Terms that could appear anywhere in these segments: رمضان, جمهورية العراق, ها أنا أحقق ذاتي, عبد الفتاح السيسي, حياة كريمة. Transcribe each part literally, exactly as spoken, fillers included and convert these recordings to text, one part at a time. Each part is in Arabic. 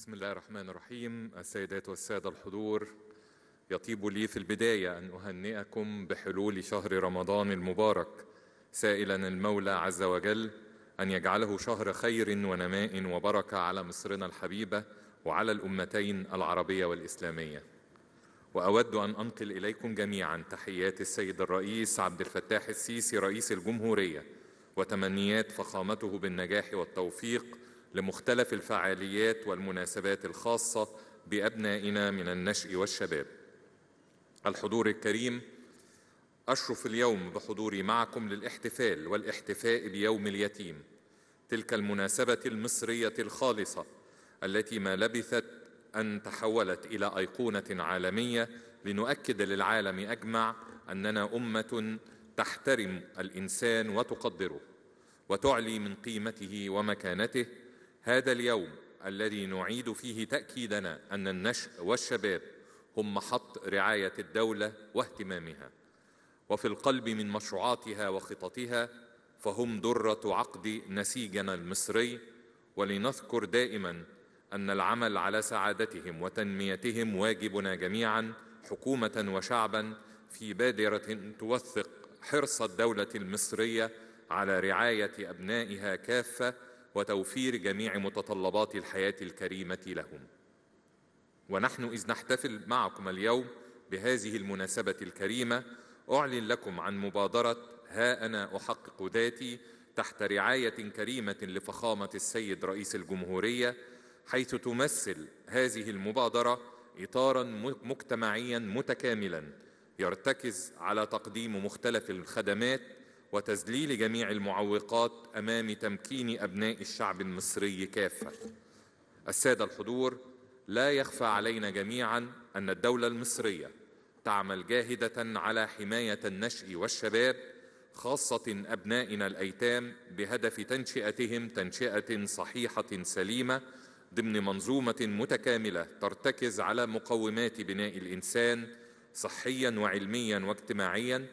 بسم الله الرحمن الرحيم. السيدات والسادة الحضور، يطيب لي في البداية أن أهنئكم بحلول شهر رمضان المبارك، سائلا المولى عز وجل أن يجعله شهر خير ونماء وبركة على مصرنا الحبيبة وعلى الأمتين العربية والإسلامية. وأود أن أنقل إليكم جميعا تحيات السيد الرئيس عبد الفتاح السيسي رئيس الجمهورية، وتمنيات فخامته بالنجاح والتوفيق لمختلف الفعاليات والمناسبات الخاصة بأبنائنا من النشء والشباب. الحضور الكريم، أشرف اليوم بحضوري معكم للاحتفال والاحتفاء بيوم اليتيم، تلك المناسبة المصرية الخالصة التي ما لبثت أن تحولت إلى أيقونة عالمية، لنؤكد للعالم أجمع أننا أمة تحترم الإنسان وتقدره وتعلي من قيمته ومكانته. هذا اليوم الذي نعيد فيه تأكيدنا أن النشء والشباب هم محط رعاية الدولة واهتمامها، وفي القلب من مشروعاتها وخططها، فهم درة عقد نسيجنا المصري، ولنذكر دائما أن العمل على سعادتهم وتنميتهم واجبنا جميعا حكومة وشعبا، في بادرة توثق حرص الدولة المصرية على رعاية أبنائها كافة وتوفير جميع متطلبات الحياة الكريمة لهم. ونحن إذ نحتفل معكم اليوم بهذه المناسبة الكريمة، أعلن لكم عن مبادرة ها أنا أحقق ذاتي تحت رعاية كريمة لفخامة السيد رئيس الجمهورية، حيث تمثل هذه المبادرة إطاراً مجتمعياً متكاملاً يرتكز على تقديم مختلف الخدمات وتذليل جميع المعوقات أمام تمكين أبناء الشعب المصري كافة. السادة الحضور، لا يخفى علينا جميعاً أن الدولة المصرية تعمل جاهدة على حماية النشء والشباب، خاصة أبنائنا الأيتام، بهدف تنشئتهم تنشئة صحيحة سليمة ضمن منظومة متكاملة ترتكز على مقومات بناء الإنسان صحياً وعلمياً واجتماعياً،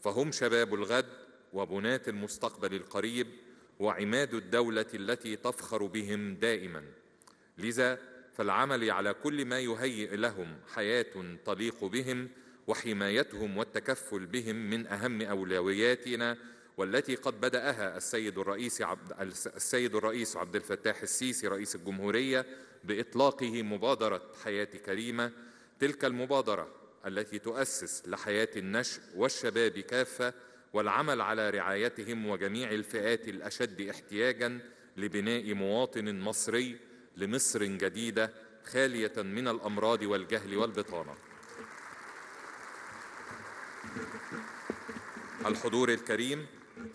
فهم شباب الغد وبناة المستقبل القريب وعماد الدولة التي تفخر بهم دائماً. لذا فالعمل على كل ما يهيئ لهم حياة تليق بهم وحمايتهم والتكفل بهم من أهم أولوياتنا، والتي قد بدأها السيد الرئيس عبد السيد الرئيس عبد الفتاح السيسي رئيس الجمهورية بإطلاقه مبادرة حياة كريمة، تلك المبادرة التي تؤسس لحياة النشء والشباب كافة والعمل على رعايتهم وجميع الفئات الأشد احتياجاً لبناء مواطن مصري لمصر جديدة خالية من الأمراض والجهل والبطانة. الحضور الكريم،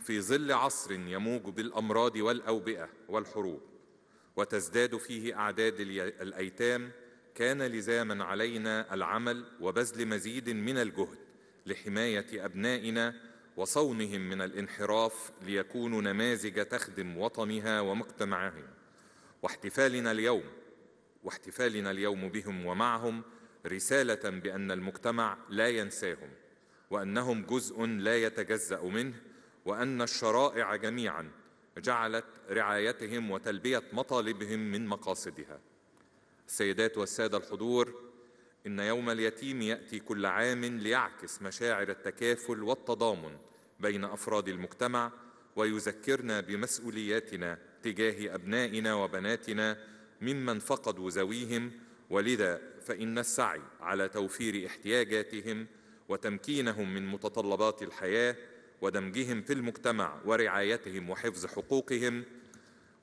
في ظل عصر يموج بالأمراض والأوبئة والحروب وتزداد فيه أعداد الأيتام، كان لزاما علينا العمل وبذل مزيد من الجهد لحماية أبنائنا وصونهم من الانحراف ليكونوا نماذج تخدم وطنها ومجتمعهم. واحتفالنا اليوم واحتفالنا اليوم بهم ومعهم رسالة بأن المجتمع لا ينساهم، وأنهم جزء لا يتجزأ منه، وأن الشرائع جميعا جعلت رعايتهم وتلبية مطالبهم من مقاصدها. السيدات والسادة الحضور، إن يوم اليتيم يأتي كل عام ليعكس مشاعر التكافل والتضامن بين أفراد المجتمع، ويذكرنا بمسؤولياتنا تجاه أبنائنا وبناتنا ممن فقدوا ذويهم، ولذا فإن السعي على توفير احتياجاتهم وتمكينهم من متطلبات الحياة ودمجهم في المجتمع ورعايتهم وحفظ حقوقهم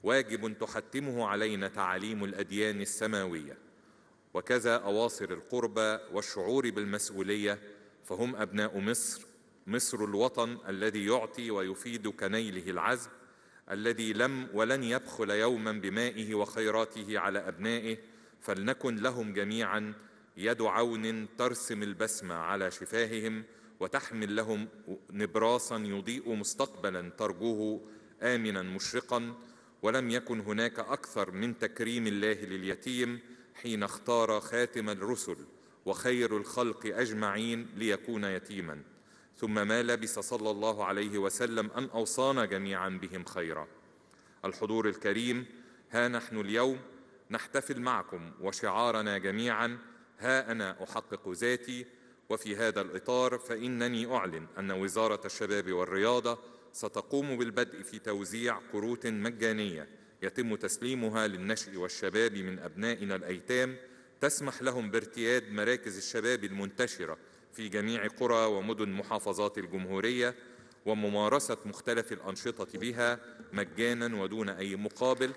واجب تحتمه علينا تعاليم الأديان السماوية، وكذا أواصر القربى والشعور بالمسؤولية، فهم أبناء مصر، مصر الوطن الذي يعطي ويفيد كنيله العذب، الذي لم ولن يبخل يوما بمائه وخيراته على أبنائه، فلنكن لهم جميعا يد عون ترسم البسمة على شفاههم وتحمل لهم نبراسا يضيء مستقبلا ترجوه آمنا مشرقا. ولم يكن هناك أكثر من تكريم الله لليتيم حين اختار خاتم الرسل وخير الخلق أجمعين ليكون يتيما، ثم ما لبث صلى الله عليه وسلم أن أوصانا جميعا بهم خيرا. الحضور الكريم، ها نحن اليوم نحتفل معكم وشعارنا جميعاً ها أنا أحقق ذاتي. وفي هذا الإطار فإنني أعلن أن وزارة الشباب والرياضة ستقوم بالبدء في توزيع كروت مجانية يتم تسليمها للنشء والشباب من أبنائنا الأيتام، تسمح لهم بارتياد مراكز الشباب المنتشرة في جميع قرى ومدن محافظات الجمهورية وممارسة مختلف الأنشطة بها مجاناً ودون أي مقابل.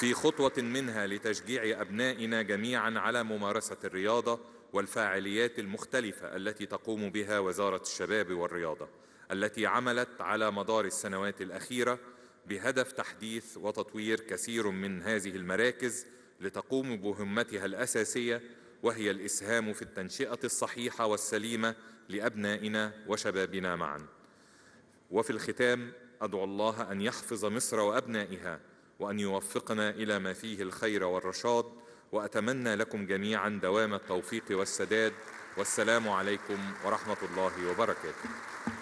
في خطوة منها لتشجيع أبنائنا جميعاً على ممارسة الرياضة والفاعليات المختلفة التي تقوم بها وزارة الشباب والرياضة، التي عملت على مدار السنوات الأخيرة بهدف تحديث وتطوير كثير من هذه المراكز لتقوم بمهمتها الأساسية، وهي الإسهام في التنشئة الصحيحة والسليمة لأبنائنا وشبابنا معاً. وفي الختام أدعو الله أن يحفظ مصر وأبنائها وأن يوفقنا إلى ما فيه الخير والرشاد، وأتمنى لكم جميعاً دوام التوفيق والسداد، والسلام عليكم ورحمة الله وبركاته.